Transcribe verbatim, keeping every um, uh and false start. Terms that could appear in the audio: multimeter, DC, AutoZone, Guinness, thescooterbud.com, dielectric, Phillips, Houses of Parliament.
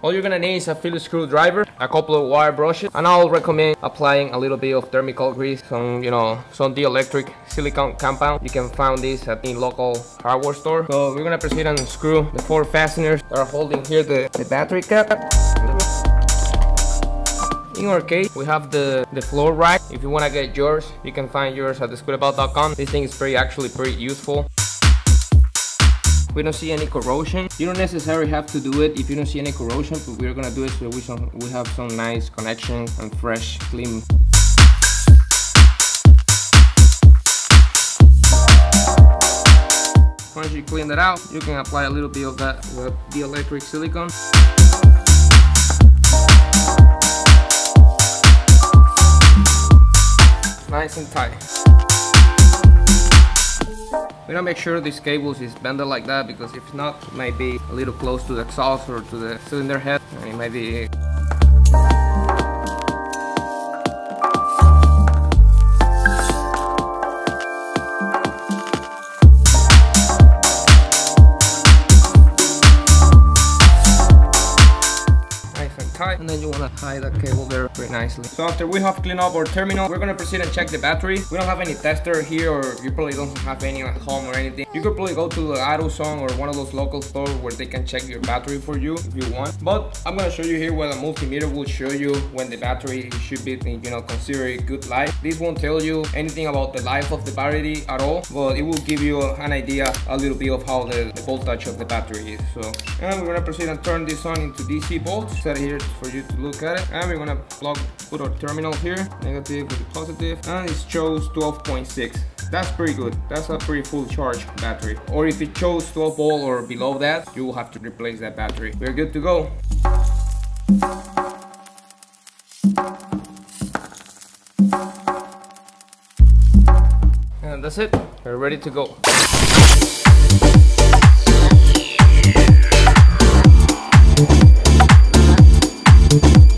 All you're gonna need is a Phillips screwdriver, a couple of wire brushes, and I'll recommend applying a little bit of thermocol grease, some, you know, some dielectric silicone compound. You can find this at the local hardware store. So we're gonna proceed and screw the four fasteners that are holding here the, the battery cap. In our case, we have the, the floor rack. If you wanna get yours, you can find yours at the scooter bud dot com. This thing is pretty, actually pretty useful. We don't see any corrosion. You don't necessarily have to do it if you don't see any corrosion, but we're gonna do it so we, some, we have some nice connections and fresh, clean. Once you clean that out, you can apply a little bit of that with dielectric silicone. Nice and tight. We're gonna make sure these cables is bended like that, because if not, it might be a little close to the exhaust or to the cylinder head, and it might be... and then you want to tie that cable there pretty nicely. So after we have cleaned up our terminal, we're going to proceed and check the battery. We don't have any tester here, or you probably don't have any at home or anything. You could probably go to the AutoZone or one of those local stores where they can check your battery for you if you want. But I'm going to show you here where the multimeter will show you when the battery should be, you know, considered good life. This won't tell you anything about the life of the battery at all, but it will give you an idea a little bit of how the, the voltage of the battery is. So, and we're going to proceed and turn this on into D C volts. Set here for you to look at it, and we're gonna plug put our terminal here, negative with positive, and it shows twelve point six. That's pretty good. That's a pretty full charge battery, or if it shows twelve volt or below that, you will have to replace that battery. We're good to go. And that's it, we're ready to go. We'll be right back.